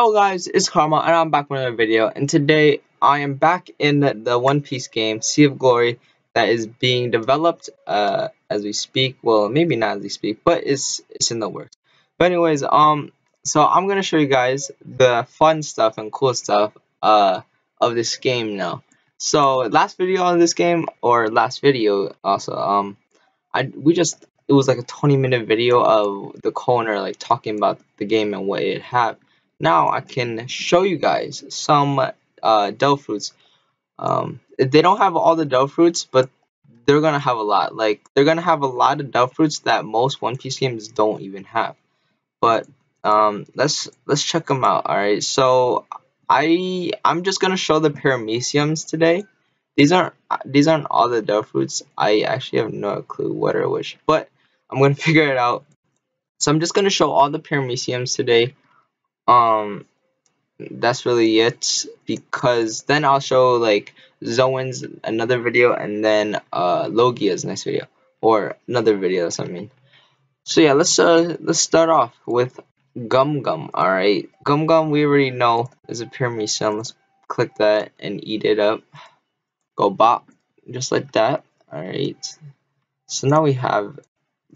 Hello guys, it's Karma and I'm back with another video, and today I am back in the One Piece game, Sea of Glory, that is being developed as we speak. Well, maybe not as we speak, but it's in the works. But anyways, so I'm going to show you guys the fun stuff and cool stuff of this game now. So last video on this game, or last video also, it was like a 20-minute video of the corner like talking about the game and what it had. Now I can show you guys some Devil Fruits. They don't have all the Devil Fruits, but they're gonna have a lot. Like, they're gonna have a lot of Devil Fruits that most One Piece games don't even have. But let's check them out. All right, so I'm just gonna show the Parameciums today. These aren't all the Devil Fruits. I actually have no clue what or which, but I'm gonna figure it out. So I'm just gonna show all the Parameciums today. That's really it, because then I'll show like Zoans another video, and then Logia's next video, or another video, that's what I mean. So yeah, let's start off with Gum Gum. All right, Gum Gum we already know is a Paramecium. Let's click that and eat it up. Go bop, just like that. All right, so now we have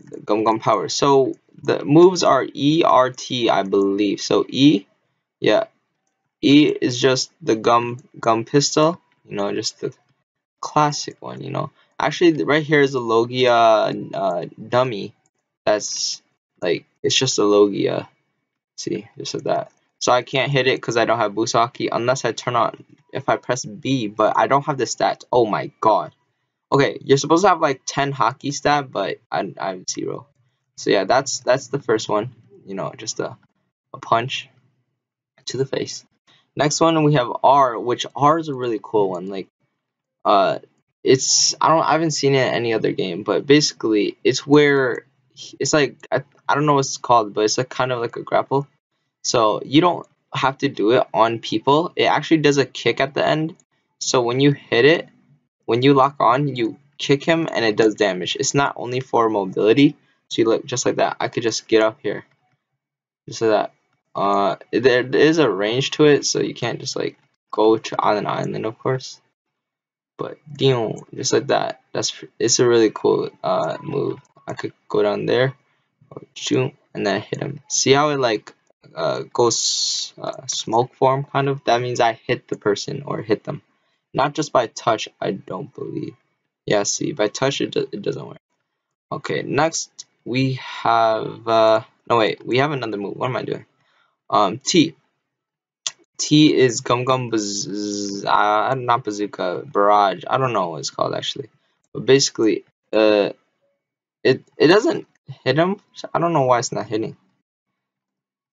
the Gum Gum power. So the moves are E, R, T, I believe. So E, yeah, E is just the gum pistol, you know, just the classic one, you know. Actually, right here is a Logia dummy. That's like, it's just a Logia. See, just like that. So I can't hit it because I don't have Busaki unless I turn on, if I press B, but I don't have the stats. Oh my god. Okay, you're supposed to have like 10 haki stat, but I have 0. So yeah, that's the first one, you know, just a punch to the face. Next one we have R, which R is a really cool one. Like, I haven't seen it in any other game, but basically it's where it's like, I don't know what it's called, but it's like kind of like a grapple. So you don't have to do it on people. It actually does a kick at the end. So when you hit it, when you lock on, you kick him and it does damage. It's not only for mobility. So you look just like that. I could just get up here, just like that. There is a range to it, so you can't just like go to on an island, of course. But damn, just like that. It's a really cool move. I could go down there, or shoot, and then hit him. See how it like goes smoke form kind of? That means I hit the person or hit them, not just by touch. I don't believe. Yeah, see, by touch it doesn't work. Okay, next. We have no wait, we have another move. What am I doing? T is Gum Gum not bazooka, barrage. I don't know what it's called actually, but basically it doesn't hit him. I don't know why it's not hitting,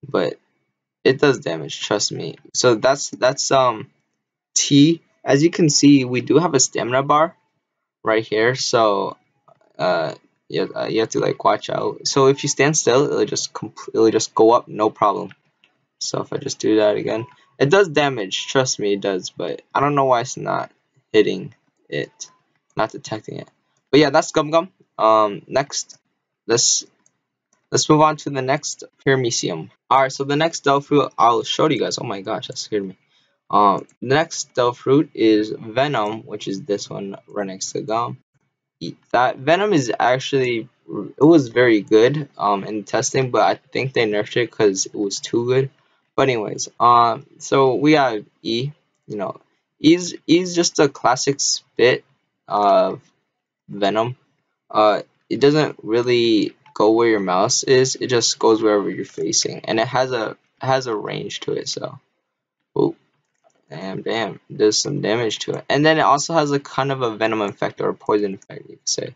but it does damage, trust me. So that's T. As you can see, we do have a stamina bar right here, so you have to like watch out. So if you stand still, it'll just go up, no problem. So if I just do that again, it does damage, trust me it does, but I don't know why it's not hitting it, not detecting it. But yeah, that's Gum Gum. Next, let's move on to the next Paramecium. Alright, so the next Devil Fruit I'll show you guys. Oh my gosh, that scared me. The next Devil Fruit is Venom, which is this one right next to Gum. That Venom is actually, it was very good in testing, but I think they nerfed it because it was too good. But anyways, so we have E. You know, E's just a classic spit of Venom. It doesn't really go where your mouse is, it just goes wherever you're facing, and it has a range to it. So oh, damn, there's some damage to it, and then it also has a kind of a venom effect, or a poison effect, you could say,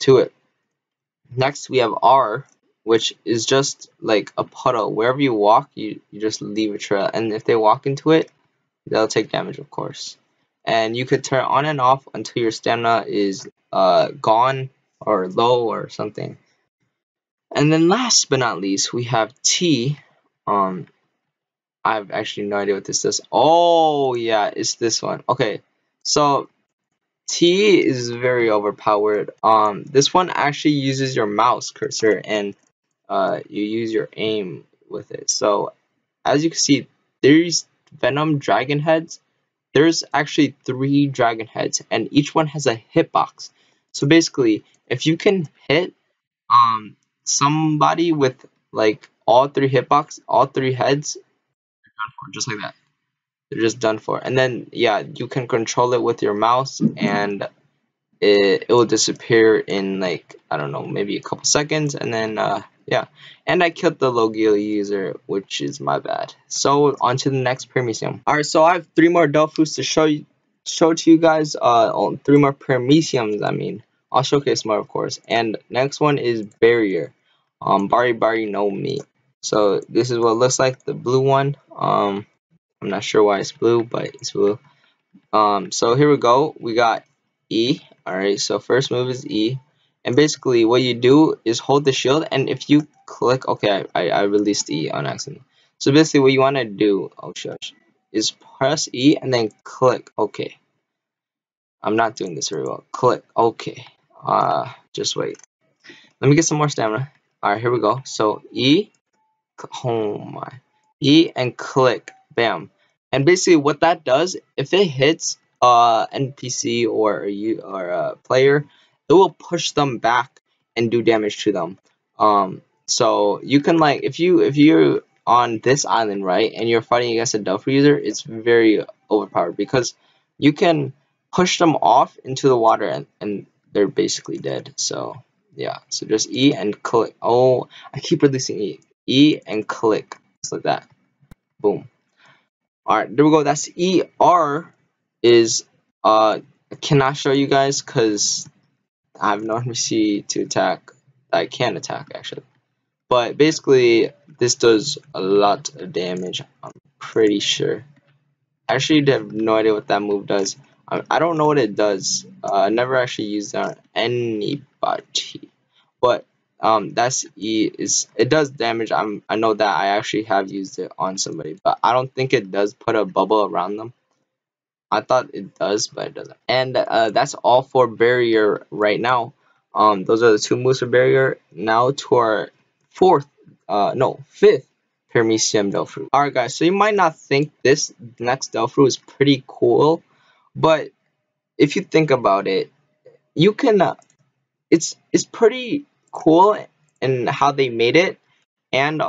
to it. Next, we have R, which is just like a puddle. Wherever you walk, you just leave a trail, and if they walk into it, they'll take damage, of course. And you could turn on and off until your stamina is gone or low or something. And then last but not least, we have T. I have actually no idea what this does. Oh yeah, it's this one. Okay, so T is very overpowered. This one actually uses your mouse cursor, and you use your aim with it. So as you can see, these venom dragon heads, there's actually 3 dragon heads, and each one has a hitbox. So basically, if you can hit somebody with like all 3 hitbox, all 3 heads, they're done for, just like that. They're just done for. And then yeah, you can control it with your mouse, and it will disappear in like, I don't know, maybe a couple seconds. And then yeah, and I killed the Logia user, which is my bad. So on to the next Paramecium. Alright, so I have 3 more Devil Fruits to show to you guys. 3 more Parameciums, I mean. I'll showcase more, of course. And next one is Barrier, Bari no Mi. So this is what it looks like, the blue one. I'm not sure why it's blue, but it's blue. So here we go. We got E. Alright, so first move is E. And basically what you do is hold the shield, and if you click, okay, I released E on accident. So basically what you want to do, oh shush, is press E and then click OK. I'm not doing this very well. Click OK. Just wait. Let me get some more stamina. Alright, here we go. So E, oh my, E and click, bam. And basically what that does, if it hits NPC or you or a player, it will push them back and do damage to them. So you can, like, if you're on this island, right, and you're fighting against a Devil Fruit user, it's very overpowered because you can push them off into the water, and they're basically dead. So yeah, so just E and click. Oh, I keep releasing E. E and click, just like that. Boom. All right, there we go. That's E. R is I cannot show you guys because I have no NPC to attack. I can attack actually, but basically this does a lot of damage, I'm pretty sure. I actually have no idea what that move does. I don't know what it does. I never actually used that on anybody, but that's E. It does damage. I know that I actually have used it on somebody, but I don't think it does put a bubble around them. I thought it does, but it doesn't. And that's all for Barrier right now. Those are the 2 moves for Barrier. Now to our 5th Paramecium Devil Fruit. Alright guys, so you might not think this next Devil Fruit is pretty cool, but if you think about it, you can, it's pretty cool in how they made it, and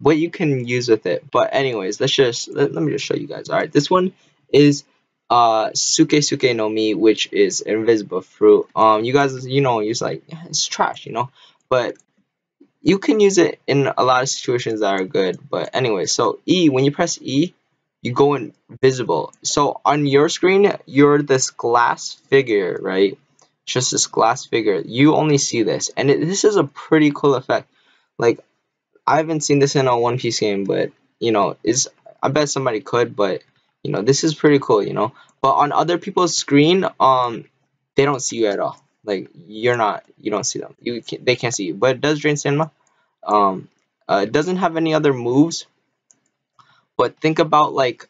what you can use with it. But anyways, let me just show you guys. Alright, this one is Suke Suke no Mi, which is invisible fruit. You guys, you know, it's like, it's trash, you know, but you can use it in a lot of situations that are good. But anyway, so E, when you press E, you go invisible. So on your screen, you're this glass figure, right? Just this glass figure. You only see this, and this is a pretty cool effect. Like, I haven't seen this in a One Piece game, but you know, it's, I bet somebody could, but you know, this is pretty cool, you know. But on other people's screen, they don't see you at all. Like, you don't see them. They can't see you. But it does drain stamina. It doesn't have any other moves. But think about, like,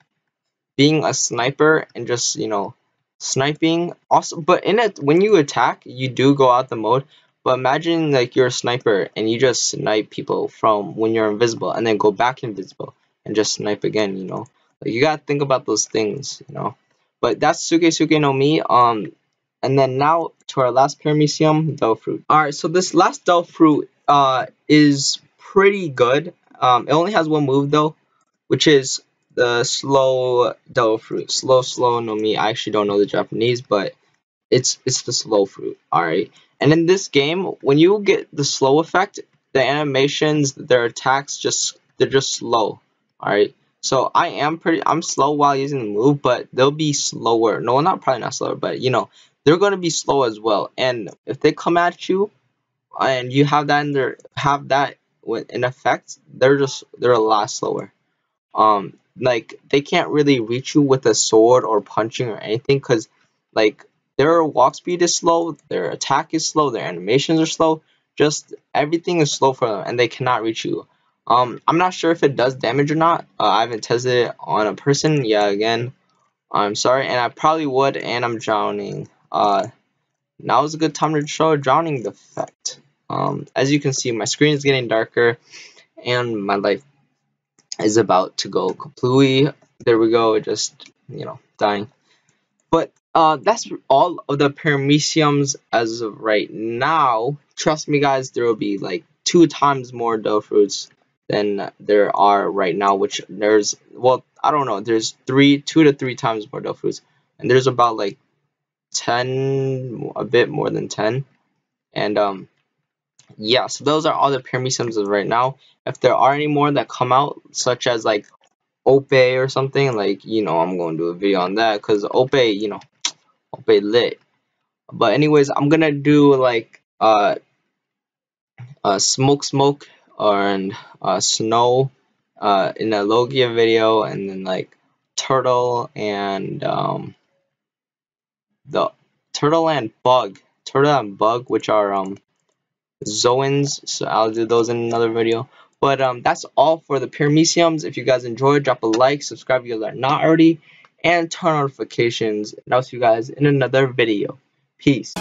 being a sniper and just, you know, sniping. Also, but in it, when you attack, you do go out the mode. But imagine, like, you're a sniper and you just snipe people from when you're invisible, and then go back invisible and just snipe again, you know. Like, you gotta think about those things, you know. But that's Suke Suke no Mi. And then now to our last Paramecium, Devil Fruit. Alright, so this last Devil Fruit is pretty good. It only has 1 move though, which is the slow Devil Fruit. Slow Slow no Mi. I actually don't know the Japanese, but it's the slow fruit. Alright. And in this game, when you get the slow effect, the animations, their attacks, they're just slow. Alright. So I'm slow while using the move, but they'll be slower. No, probably not slower, but you know, they're gonna be slow as well. And if they come at you, and you have that in effect, they're a lot slower. Like, they can't really reach you with a sword or punching or anything, cause like their walk speed is slow, their attack is slow, their animations are slow. Just everything is slow for them, and they cannot reach you. I'm not sure if it does damage or not. I haven't tested it on a person. Yeah, again, I'm sorry, and I probably would, and I'm drowning. Now is a good time to show a drowning effect. As you can see, my screen is getting darker, and my life is about to go kaplooey. There we go, just, you know, dying. But that's all of the Parameciums as of right now. Trust me guys, there will be like 2 times more Devil Fruits than there are right now, which there's, well, I don't know, there's 2 to 3 times more Devil Fruits, and there's about like 10, a bit more than 10. And yeah, so those are all the Parameciums right now. If there are any more that come out, such as like Ope or something, like, you know, I'm going to do a video on that, because Ope, you know, Ope lit. But anyways, I'm gonna do like smoke and snow in a Logia video, and then like turtle and the turtle and bug, which are Zoans, so I'll do those in another video. But that's all for the Parameciums. If you guys enjoyed, drop a like, subscribe if you guys are not already, and turn on notifications, and I'll see you guys in another video. Peace.